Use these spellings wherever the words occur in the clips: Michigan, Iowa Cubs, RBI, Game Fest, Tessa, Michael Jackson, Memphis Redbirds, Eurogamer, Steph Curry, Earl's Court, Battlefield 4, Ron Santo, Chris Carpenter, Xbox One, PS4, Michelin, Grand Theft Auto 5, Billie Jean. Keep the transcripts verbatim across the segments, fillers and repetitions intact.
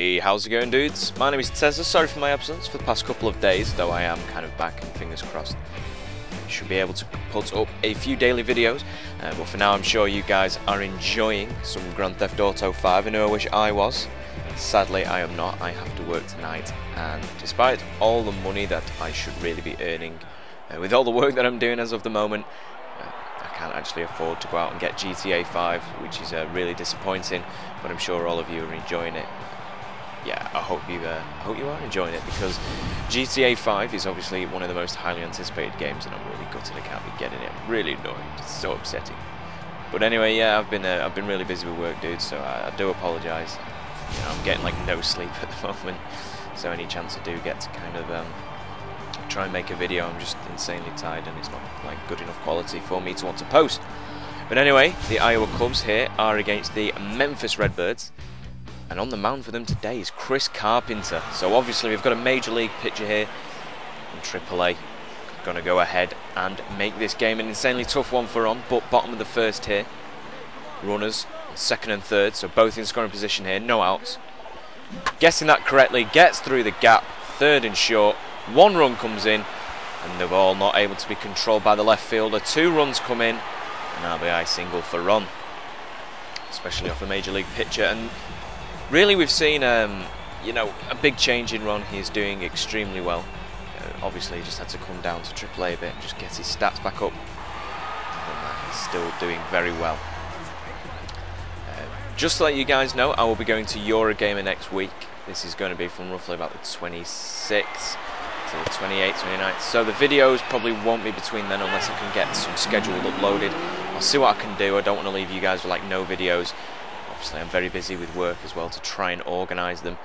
Hey, how's it going, dudes? My name is Tessa. Sorry for my absence for the past couple of days, though I am kind of back and fingers crossed should be able to put up a few daily videos, uh, but for now I'm sure you guys are enjoying some Grand Theft Auto five. I know I wish I was. Sadly I am not. I have to work tonight, and despite all the money that I should really be earning, uh, with all the work that I'm doing as of the moment, can't actually afford to go out and get G T A five, which is uh, really disappointing, but I'm sure all of you are enjoying it. Yeah, I hope you uh, I hope you are enjoying it, because G T A five is obviously one of the most highly anticipated games, and I'm really gutted I can't be getting it. I'm really annoyed. It's so upsetting. But anyway, yeah, I've been uh, I've been really busy with work, dude, so I, I do apologise. You know, I'm getting like no sleep at the moment, so any chance I do get to kind of um, try and make a video, I'm just insanely tired, and it's not like good enough quality for me to want to post. But anyway, the Iowa Cubs here are against the Memphis Redbirds, and on the mound for them today is Chris Carpenter. So obviously we've got a major league pitcher here in triple A. Gonna go ahead and make this game an insanely tough one for Ron, but bottom of the first here, runners second and third, so both in scoring position here, no outs. Guessing that correctly, gets through the gap, third and short. One run comes in, and the ball not able to be controlled by the left fielder. Two runs come in, and R B I single for Ron, especially off a major league pitcher. And really, we've seen um, you know, a big change in Ron. He's doing extremely well. Uh, obviously, he just had to come down to triple A a bit and just get his stats back up. And he's still doing very well. Uh, just to let you guys know, I will be going to Eurogamer next week. This is going to be from roughly about the twenty-sixth. The twenty-eighth, twenty-ninth, so the videos probably won't be between then unless I can get some scheduled uploaded. I'll see what I can do. I don't want to leave you guys with like no videos. Obviously I'm very busy with work as well to try and organise them.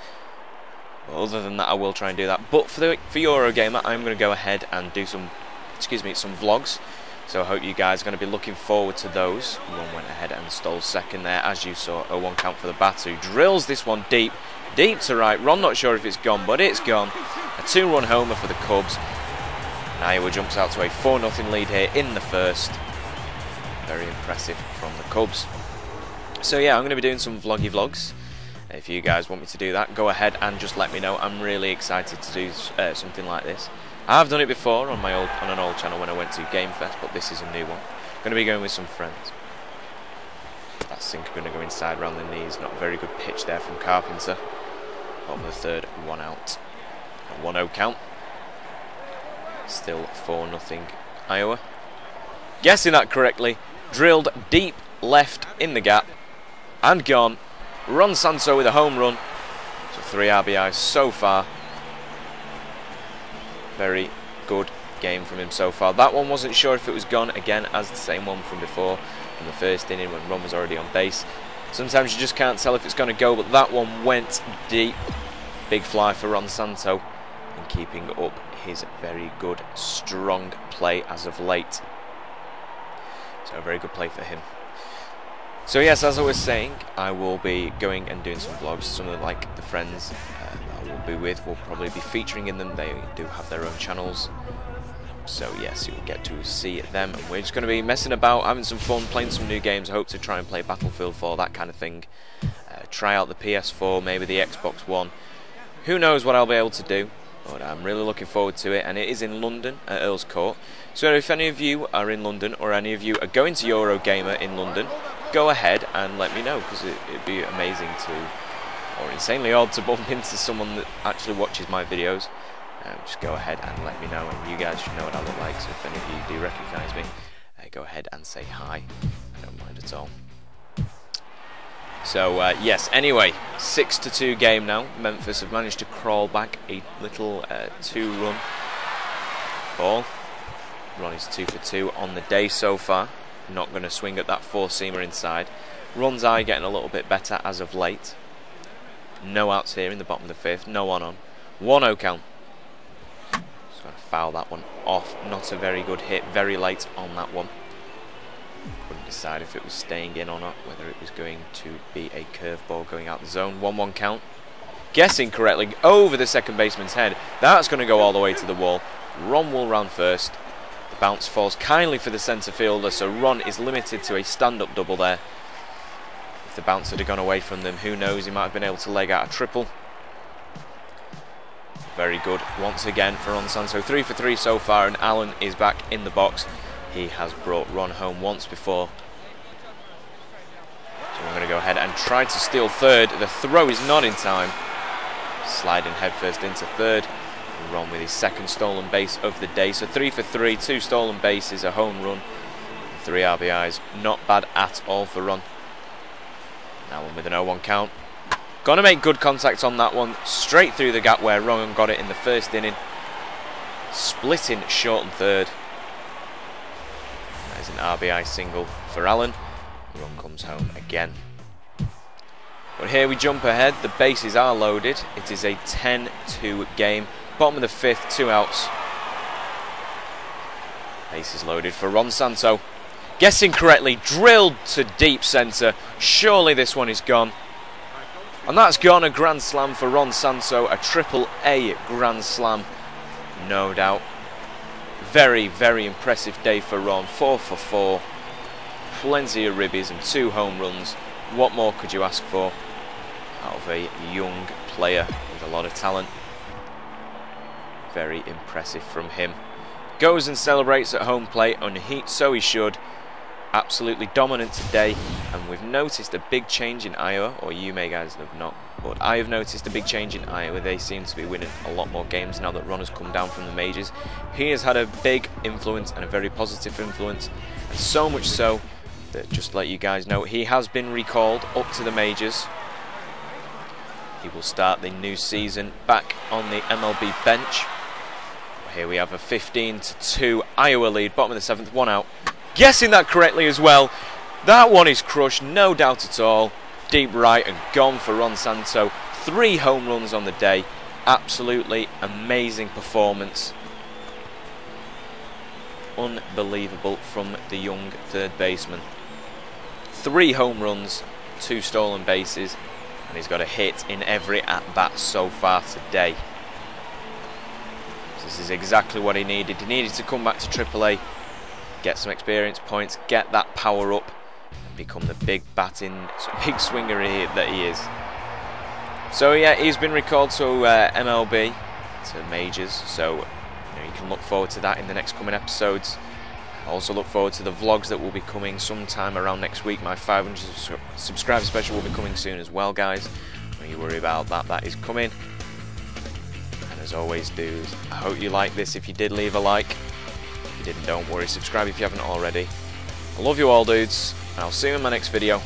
Well, other than that I will try and do that, but for the for Eurogamer I'm going to go ahead and do some, excuse me, some vlogs, so I hope you guys are going to be looking forward to those. One went ahead and stole second there, as you saw. A one count for the batter, who drills this one deep deep to right. Ron not sure if it's gone, but it's gone. A two-run homer for the Cubs. And Iowa jumps out to a four nothing lead here in the first. Very impressive from the Cubs. So yeah, I'm going to be doing some vloggy vlogs. If you guys want me to do that, go ahead and just let me know. I'm really excited to do uh, something like this. I've done it before on my old on an old channel when I went to Game Fest, but this is a new one. I'm going to be going with some friends. That sinker going to go inside around the knees. Not a very good pitch there from Carpenter. On the third, one out. one oh count. Still four nothing Iowa. Guessing that correctly. Drilled deep left in the gap. And gone. Ron Santo with a home run. So three R B Is so far. Very good game from him so far. That one wasn't sure if it was gone. Again, as the same one from before. From the first inning when Ron was already on base. Sometimes you just can't tell if it's going to go, but that one went deep. Big fly for Ron Santo, and keeping up his very good, strong play as of late. So a very good play for him. So yes, as I was saying, I will be going and doing some vlogs. Some of like the friends uh, that I will be with will probably be featuring in them. They do have their own channels. So yes, you'll get to see them, and we're just going to be messing about, having some fun, playing some new games. I hope to try and play Battlefield four, that kind of thing. Uh, try out the P S four, maybe the Xbox One. Who knows what I'll be able to do, but I'm really looking forward to it. And it is in London at Earl's Court. So if any of you are in London, or any of you are going to Eurogamer in London, go ahead and let me know, because it, it'd be amazing to, or insanely odd to bump into someone that actually watches my videos. Um, just go ahead and let me know, and you guys should know what I look like, so if any of you do recognise me, uh, go ahead and say hi, I don't mind at all. So uh, yes, anyway, six to two game now. Memphis have managed to crawl back a little uh, two run ball. Ron is two for two on the day so far, not going to swing at that four-seamer inside. Ron's eye getting a little bit better as of late. No outs here in the bottom of the fifth, no one on. one oh count. Going to foul that one off. Not a very good hit, very late on that one. Couldn't decide if it was staying in or not, whether it was going to be a curveball going out the zone. one one count. Guessing correctly, over the second baseman's head. That's going to go all the way to the wall. Ron will round first. The bounce falls kindly for the centre fielder, so Ron is limited to a stand-up double there. If the bounce had gone away from them, who knows, he might have been able to leg out a triple. very good once again for Ron Santo. Three for three so far, and Allen is back in the box. He has brought Ron home once before. So we're going to go ahead and try to steal third. The throw is not in time. Sliding headfirst into third. And Ron with his second stolen base of the day. So three for three, two stolen bases, a home run, three R B Is. Not bad at all for Ron. Now one with an oh one count. Gonna make good contact on that one, straight through the gap where Ron got it in the first inning. Splitting short and third. That is an R B I single for Allen. Ron comes home again. But here we jump ahead, the bases are loaded. It is a ten two game. Bottom of the fifth, two outs. Bases loaded for Ron Santo. Guessing correctly, drilled to deep centre. Surely this one is gone. And that's gone, a grand slam for Ron Santo, a triple A grand slam, no doubt. Very, very impressive day for Ron, four for four, plenty of ribbies and two home runs. What more could you ask for out of a young player with a lot of talent? Very impressive from him. Goes and celebrates at home plate on heat, so he should. Absolutely dominant today, and we've noticed a big change in Iowa, or you may guys have not, but I have noticed a big change in Iowa. They seem to be winning a lot more games now that Ron has come down from the majors. He has had a big influence and a very positive influence, and so much so that, just to let you guys know, he has been recalled up to the majors. He will start the new season back on the M L B bench. Here we have a fifteen to two Iowa lead, bottom of the seventh, one out. Guessing that correctly as well. That one is crushed, no doubt at all. Deep right and gone for Ron Santo. Three home runs on the day. Absolutely amazing performance. Unbelievable from the young third baseman. Three home runs, two stolen bases, and he's got a hit in every at-bat so far today. This is exactly what he needed. He needed to come back to triple A. Get some experience points, get that power up, and become the big batting, big swinger he, that he is. So yeah, he's been recalled to uh, M L B, to majors, so you know, you can look forward to that in the next coming episodes. Also look forward to the vlogs that will be coming sometime around next week. My five hundred subscriber special will be coming soon as well, guys. Don't you worry about that, that is coming. And as always, dudes, I hope you liked this. If you did, leave a like. Didn't, don't worry, subscribe if you haven't already. I love you all, dudes, and I'll see you in my next video.